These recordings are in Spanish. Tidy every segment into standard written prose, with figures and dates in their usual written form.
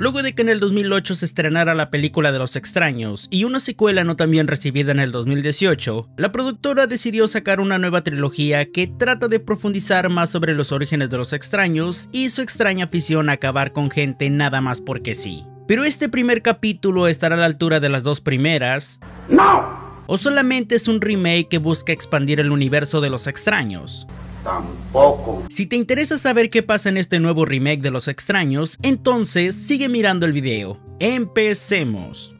luego de que en el 2008 se estrenara la película de Los Extraños y una secuela no tan bien recibida en el 2018, la productora decidió sacar una nueva trilogía que trata de profundizar más sobre los orígenes de Los Extraños y su extraña afición a acabar con gente nada más porque sí. Pero este primer capítulo estará a la altura de las dos primeras. ¡No! ¿O solamente es un remake que busca expandir el universo de Los Extraños? Tampoco. Si te interesa saber qué pasa en este nuevo remake de Los Extraños, entonces sigue mirando el video. ¡Empecemos!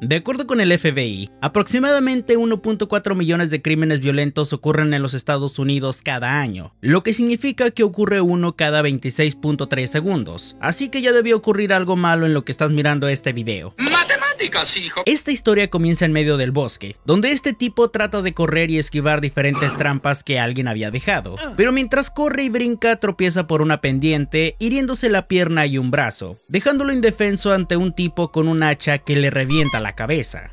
De acuerdo con el FBI, aproximadamente 1.4 millones de crímenes violentos ocurren en los Estados Unidos cada año, lo que significa que ocurre uno cada 26.3 segundos, así que ya debió ocurrir algo malo en lo que estás mirando este video. ¡Matemáticas, hijo! Esta historia comienza en medio del bosque, donde este tipo trata de correr y esquivar diferentes trampas que alguien había dejado, pero mientras corre y brinca tropieza por una pendiente, hiriéndose la pierna y un brazo, dejándolo indefenso ante un tipo con un hacha que le revienta la cabeza.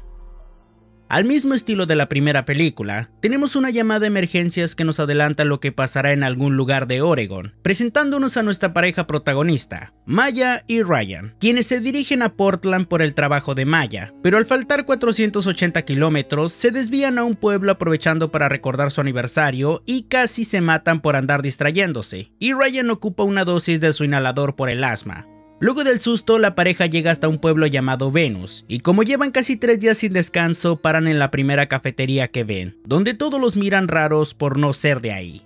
Al mismo estilo de la primera película, tenemos una llamada de emergencias que nos adelanta lo que pasará en algún lugar de Oregon, presentándonos a nuestra pareja protagonista, Maya y Ryan, quienes se dirigen a Portland por el trabajo de Maya, pero al faltar 480 kilómetros se desvían a un pueblo aprovechando para recordar su aniversario y casi se matan por andar distrayéndose, y Ryan ocupa una dosis de su inhalador por el asma. Luego del susto, la pareja llega hasta un pueblo llamado Venus, y como llevan casi 3 días sin descanso, paran en la primera cafetería que ven, donde todos los miran raros por no ser de ahí.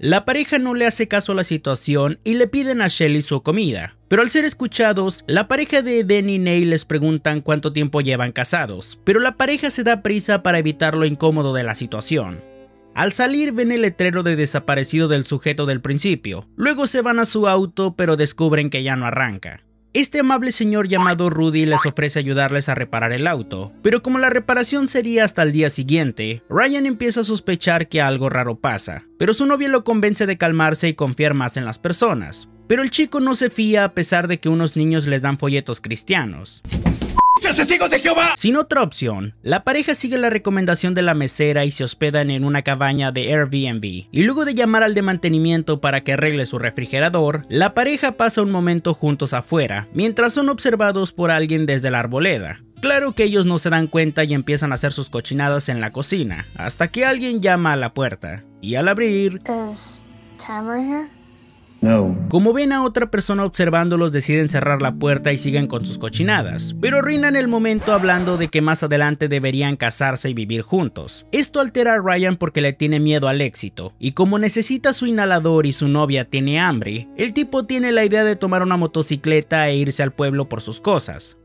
La pareja no le hace caso a la situación y le piden a Shelley su comida, pero al ser escuchados, la pareja de Denny y Ney les preguntan cuánto tiempo llevan casados, pero la pareja se da prisa para evitar lo incómodo de la situación. Al salir ven el letrero de desaparecido del sujeto del principio, luego se van a su auto pero descubren que ya no arranca. Este amable señor llamado Rudy les ofrece ayudarles a reparar el auto, pero como la reparación sería hasta el día siguiente, Ryan empieza a sospechar que algo raro pasa, pero su novia lo convence de calmarse y confiar más en las personas, pero el chico no se fía a pesar de que unos niños les dan folletos cristianos. ¡Testigos de Jehová! Sin otra opción, la pareja sigue la recomendación de la mesera y se hospedan en una cabaña de Airbnb, y luego de llamar al de mantenimiento para que arregle su refrigerador, la pareja pasa un momento juntos afuera, mientras son observados por alguien desde la arboleda. Claro que ellos no se dan cuenta y empiezan a hacer sus cochinadas en la cocina, hasta que alguien llama a la puerta, y al abrir... ¿Es Tamara aquí? Como ven a otra persona observándolos, deciden cerrar la puerta y siguen con sus cochinadas, pero arruinan el momento hablando de que más adelante deberían casarse y vivir juntos. Esto altera a Ryan porque le tiene miedo al éxito, y como necesita su inhalador y su novia tiene hambre, el tipo tiene la idea de tomar una motocicleta e irse al pueblo por sus cosas.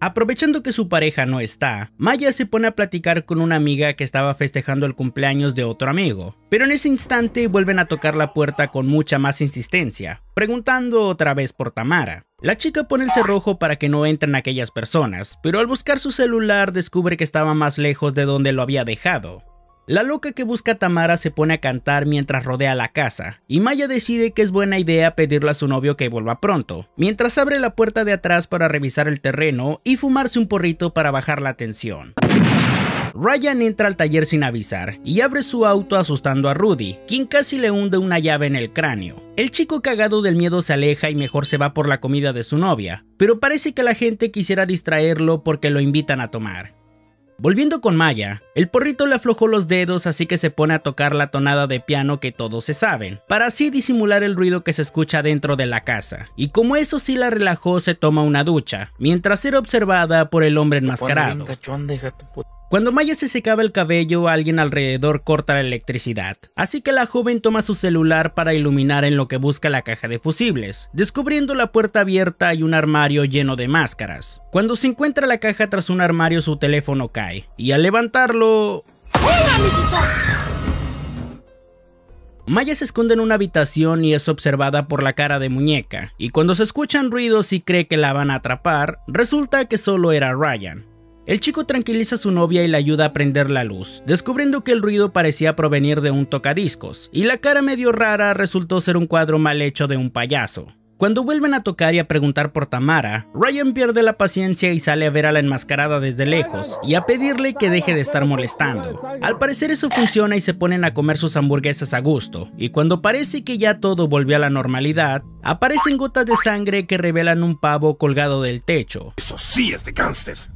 Aprovechando que su pareja no está, Maya se pone a platicar con una amiga que estaba festejando el cumpleaños de otro amigo, pero en ese instante vuelven a tocar la puerta con mucha más insistencia, preguntando otra vez por Tamara. La chica pone el cerrojo para que no entren aquellas personas, pero al buscar su celular descubre que estaba más lejos de donde lo había dejado. La loca que busca a Tamara se pone a cantar mientras rodea la casa, y Maya decide que es buena idea pedirle a su novio que vuelva pronto, mientras abre la puerta de atrás para revisar el terreno y fumarse un porrito para bajar la tensión. Ryan entra al taller sin avisar, y abre su auto asustando a Rudy, quien casi le hunde una llave en el cráneo. El chico cagado del miedo se aleja y mejor se va por la comida de su novia, pero parece que la gente quisiera distraerlo porque lo invitan a tomar. Volviendo con Maya, el porrito le aflojó los dedos, así que se pone a tocar la tonada de piano que todos se saben, para así disimular el ruido que se escucha dentro de la casa, y como eso sí la relajó, se toma una ducha, mientras era observada por el hombre enmascarado. Cuando Maya se secaba el cabello, alguien alrededor corta la electricidad, así que la joven toma su celular para iluminar en lo que busca la caja de fusibles, descubriendo la puerta abierta y un armario lleno de máscaras. Cuando se encuentra la caja tras un armario, su teléfono cae, y al levantarlo... Maya se esconde en una habitación y es observada por la cara de muñeca, y cuando se escuchan ruidos y cree que la van a atrapar, resulta que solo era Ryan. El chico tranquiliza a su novia y la ayuda a prender la luz, descubriendo que el ruido parecía provenir de un tocadiscos, y la cara medio rara resultó ser un cuadro mal hecho de un payaso. Cuando vuelven a tocar y a preguntar por Tamara, Ryan pierde la paciencia y sale a ver a la enmascarada desde lejos y a pedirle que deje de estar molestando. Al parecer eso funciona y se ponen a comer sus hamburguesas a gusto, y cuando parece que ya todo volvió a la normalidad, aparecen gotas de sangre que revelan un pavo colgado del techo. Eso sí es de gángsters.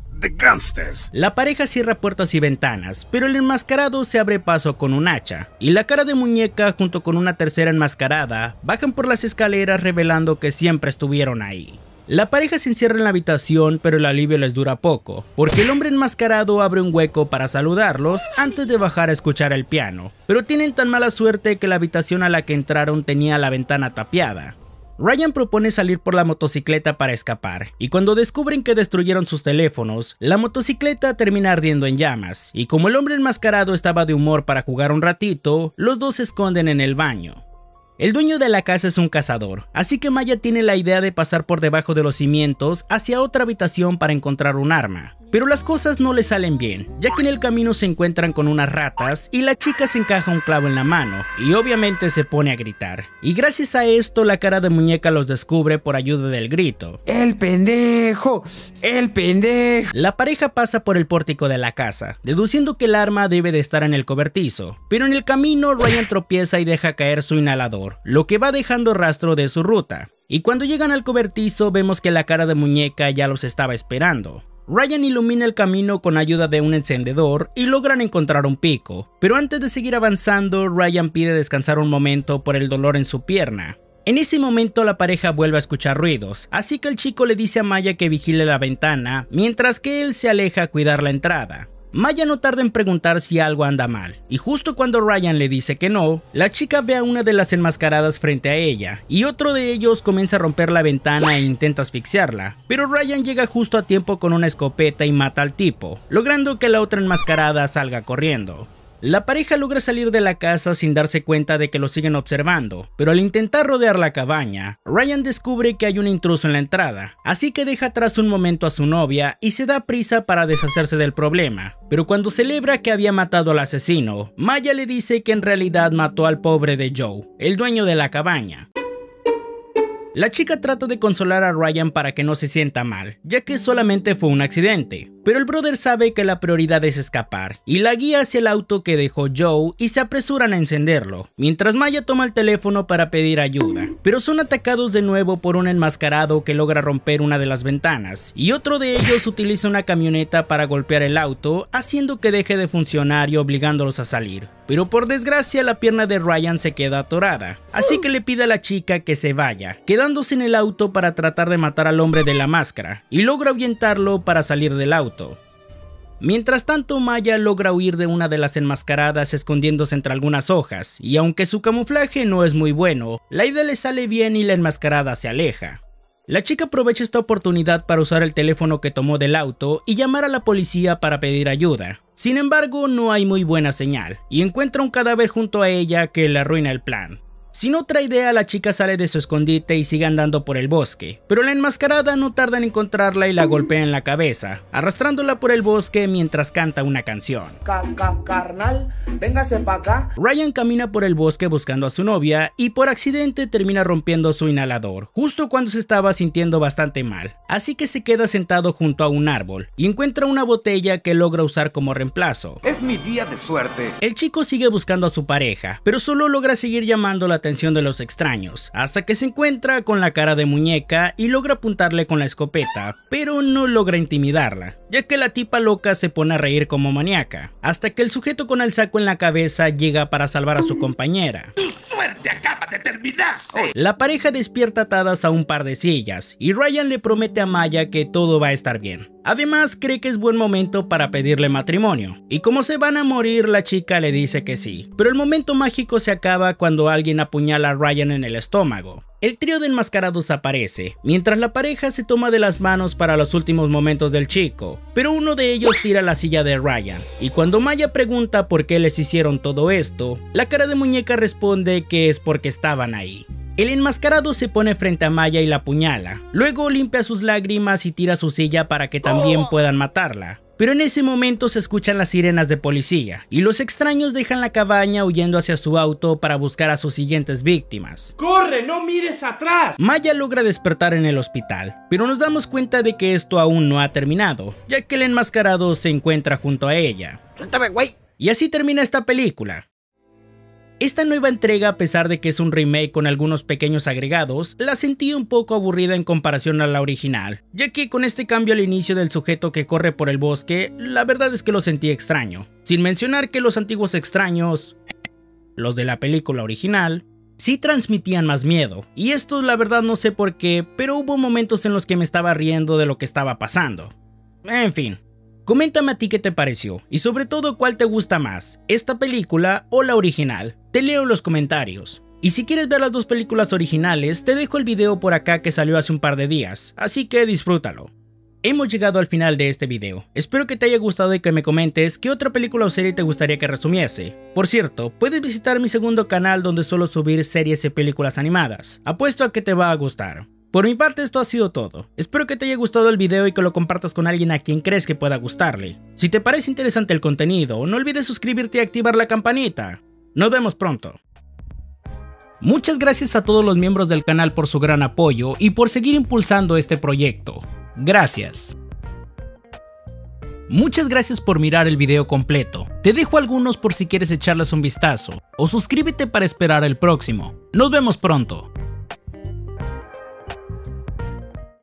La pareja cierra puertas y ventanas, pero el enmascarado se abre paso con un hacha, y la cara de muñeca junto con una tercera enmascarada bajan por las escaleras revelando que siempre estuvieron ahí. La pareja se encierra en la habitación, pero el alivio les dura poco, porque el hombre enmascarado abre un hueco para saludarlos antes de bajar a escuchar el piano, pero tienen tan mala suerte que la habitación a la que entraron tenía la ventana tapiada. Ryan propone salir por la motocicleta para escapar, y cuando descubren que destruyeron sus teléfonos, la motocicleta termina ardiendo en llamas, y como el hombre enmascarado estaba de humor para jugar un ratito, los dos se esconden en el baño. El dueño de la casa es un cazador, así que Maya tiene la idea de pasar por debajo de los cimientos hacia otra habitación para encontrar un arma, pero las cosas no le salen bien, ya que en el camino se encuentran con unas ratas y la chica se encaja un clavo en la mano y obviamente se pone a gritar. Y gracias a esto la cara de muñeca los descubre por ayuda del grito. ¡El pendejo! ¡El pendejo! La pareja pasa por el pórtico de la casa, deduciendo que el arma debe de estar en el cobertizo, pero en el camino Ryan tropieza y deja caer su inhalador, lo que va dejando rastro de su ruta. Y cuando llegan al cobertizo vemos que la cara de muñeca ya los estaba esperando. Ryan ilumina el camino con ayuda de un encendedor y logran encontrar un pico, pero antes de seguir avanzando, Ryan pide descansar un momento por el dolor en su pierna. En ese momento la pareja vuelve a escuchar ruidos, así que el chico le dice a Maya que vigile la ventana, mientras que él se aleja a cuidar la entrada. Maya no tarda en preguntar si algo anda mal, y justo cuando Ryan le dice que no, la chica ve a una de las enmascaradas frente a ella, y otro de ellos comienza a romper la ventana e intenta asfixiarla, pero Ryan llega justo a tiempo con una escopeta y mata al tipo, logrando que la otra enmascarada salga corriendo. La pareja logra salir de la casa sin darse cuenta de que lo siguen observando, pero al intentar rodear la cabaña, Ryan descubre que hay un intruso en la entrada, así que deja atrás un momento a su novia y se da prisa para deshacerse del problema, pero cuando celebra que había matado al asesino, Maya le dice que en realidad mató al pobre de Joe, el dueño de la cabaña. La chica trata de consolar a Ryan para que no se sienta mal, ya que solamente fue un accidente, pero el brother sabe que la prioridad es escapar, y la guía hacia el auto que dejó Joe y se apresuran a encenderlo, mientras Maya toma el teléfono para pedir ayuda, pero son atacados de nuevo por un enmascarado que logra romper una de las ventanas, y otro de ellos utiliza una camioneta para golpear el auto, haciendo que deje de funcionar y obligándolos a salir, pero por desgracia la pierna de Ryan se queda atorada, así que le pide a la chica que se vaya, quedando en el auto para tratar de matar al hombre de la máscara y logra ahuyentarlo para salir del auto. Mientras tanto, Maya logra huir de una de las enmascaradas escondiéndose entre algunas hojas, y aunque su camuflaje no es muy bueno, la idea le sale bien y la enmascarada se aleja. La chica aprovecha esta oportunidad para usar el teléfono que tomó del auto y llamar a la policía para pedir ayuda. Sin embargo, no hay muy buena señal y encuentra un cadáver junto a ella que le arruina el plan. Sin otra idea, la chica sale de su escondite y sigue andando por el bosque, pero la enmascarada no tarda en encontrarla y la golpea en la cabeza, arrastrándola por el bosque mientras canta una canción. Carnal, véngase pa' acá. Ryan camina por el bosque buscando a su novia y por accidente termina rompiendo su inhalador, justo cuando se estaba sintiendo bastante mal, así que se queda sentado junto a un árbol y encuentra una botella que logra usar como reemplazo. Es mi día de suerte. El chico sigue buscando a su pareja, pero solo logra seguir llamando la atención de los extraños, hasta que se encuentra con la cara de muñeca y logra apuntarle con la escopeta, pero no logra intimidarla, ya que la tipa loca se pone a reír como maníaca, hasta que el sujeto con el saco en la cabeza llega para salvar a su compañera. ¡Tu suerte acaba de terminarse! La pareja despierta atadas a un par de sillas, y Ryan le promete a Maya que todo va a estar bien. Además, cree que es buen momento para pedirle matrimonio, y como se van a morir, la chica le dice que sí, pero el momento mágico se acaba cuando alguien apuñala a Ryan en el estómago. El trío de enmascarados aparece, mientras la pareja se toma de las manos para los últimos momentos del chico, pero uno de ellos tira la silla de Ryan, y cuando Maya pregunta por qué les hicieron todo esto, la cara de muñeca responde que es porque estaban ahí. El enmascarado se pone frente a Maya y la apuñala, luego limpia sus lágrimas y tira su silla para que también puedan matarla, Pero en ese momento se escuchan las sirenas de policía y los extraños dejan la cabaña huyendo hacia su auto para buscar a sus siguientes víctimas. ¡Corre, no mires atrás! Maya logra despertar en el hospital, pero nos damos cuenta de que esto aún no ha terminado, ya que el enmascarado se encuentra junto a ella. ¡Suéltame, güey! Y así termina esta película. Esta nueva entrega, a pesar de que es un remake con algunos pequeños agregados, la sentí un poco aburrida en comparación a la original, ya que con este cambio al inicio del sujeto que corre por el bosque, la verdad es que lo sentí extraño. Sin mencionar que los antiguos extraños, los de la película original, sí transmitían más miedo, y estos la verdad no sé por qué, pero hubo momentos en los que me estaba riendo de lo que estaba pasando. En fin. Coméntame a ti qué te pareció y sobre todo cuál te gusta más, esta película o la original. Te leo los comentarios. Y si quieres ver las dos películas originales, te dejo el video por acá que salió hace un par de días, así que disfrútalo. Hemos llegado al final de este video, espero que te haya gustado y que me comentes qué otra película o serie te gustaría que resumiese. Por cierto, puedes visitar mi segundo canal donde suelo subir series y películas animadas, apuesto a que te va a gustar. Por mi parte esto ha sido todo, espero que te haya gustado el video y que lo compartas con alguien a quien crees que pueda gustarle. Si te parece interesante el contenido, no olvides suscribirte y activar la campanita. Nos vemos pronto. Muchas gracias a todos los miembros del canal por su gran apoyo y por seguir impulsando este proyecto. Gracias. Muchas gracias por mirar el video completo, te dejo algunos por si quieres echarles un vistazo o suscríbete para esperar el próximo. Nos vemos pronto.